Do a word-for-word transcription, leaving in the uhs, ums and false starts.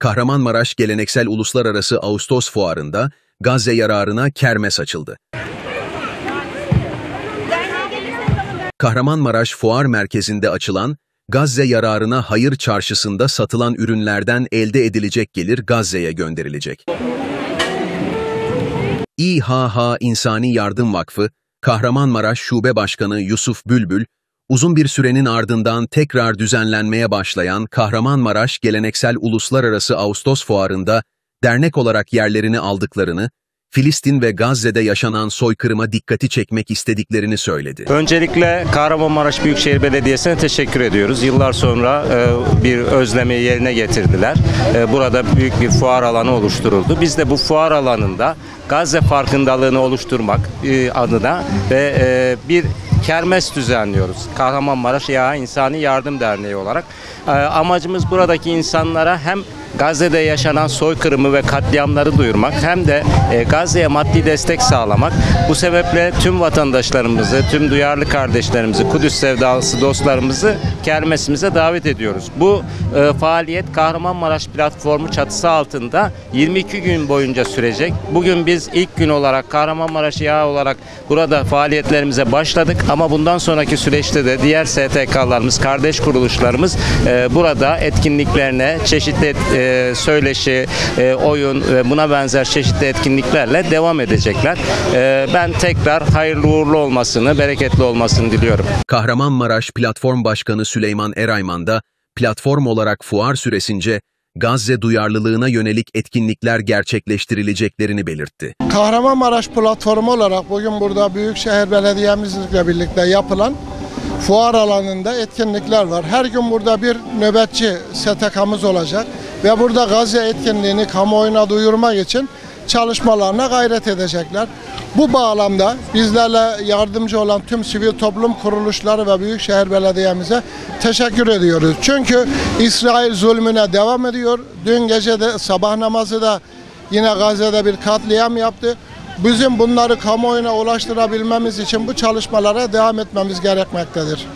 Kahramanmaraş Geleneksel Uluslararası Ağustos Fuarı'nda Gazze yararına kermes açıldı. Kahramanmaraş Fuar Merkezi'nde açılan Gazze yararına hayır çarşısında satılan ürünlerden elde edilecek gelir Gazze'ye gönderilecek. İ H H İnsani Yardım Vakfı, Kahramanmaraş Şube Başkanı Yusuf Bülbül, uzun bir sürenin ardından tekrar düzenlenmeye başlayan Kahramanmaraş Geleneksel Uluslararası Ağustos Fuarı'nda dernek olarak yerlerini aldıklarını, Filistin ve Gazze'de yaşanan soykırıma dikkati çekmek istediklerini söyledi. Öncelikle Kahramanmaraş Büyükşehir Belediyesi'ne teşekkür ediyoruz. Yıllar sonra bir özlemi yerine getirdiler. Burada büyük bir fuar alanı oluşturuldu. Biz de bu fuar alanında Gazze farkındalığını oluşturmak adına ve bir kermes düzenliyoruz. Kahramanmaraş İ H H İnsani Yardım Derneği olarak. Amacımız buradaki insanlara hem Gazze'de yaşanan soykırımı ve katliamları duyurmak hem de Gazze'ye maddi destek sağlamak. Bu sebeple tüm vatandaşlarımızı, tüm duyarlı kardeşlerimizi, Kudüs sevdalısı dostlarımızı kermesimize davet ediyoruz. Bu e, faaliyet Kahramanmaraş Platformu çatısı altında yirmi iki gün boyunca sürecek. Bugün biz ilk gün olarak Kahramanmaraş İ H H olarak burada faaliyetlerimize başladık ama bundan sonraki süreçte de diğer S T K'larımız, kardeş kuruluşlarımız e, burada etkinliklerine çeşitli e, E, söyleşi, e, oyun ve buna benzer çeşitli etkinliklerle devam edecekler. E, ben tekrar hayırlı uğurlu olmasını, bereketli olmasını diliyorum. Kahramanmaraş Platform Başkanı Süleyman Erayman da platform olarak fuar süresince Gazze duyarlılığına yönelik etkinlikler gerçekleştirileceklerini belirtti. Kahramanmaraş Platformu olarak bugün burada Büyükşehir Belediye'mizle birlikte yapılan fuar alanında etkinlikler var. Her gün burada bir nöbetçi S T K'mız olacak. Ve burada Gazze etkinliğini kamuoyuna duyurmak için çalışmalarına gayret edecekler. Bu bağlamda bizlerle yardımcı olan tüm sivil toplum kuruluşları ve Büyükşehir Belediye'mize teşekkür ediyoruz. Çünkü İsrail zulmüne devam ediyor. Dün gece de sabah namazı da yine Gazze'de bir katliam yaptı. Bizim bunları kamuoyuna ulaştırabilmemiz için bu çalışmalara devam etmemiz gerekmektedir.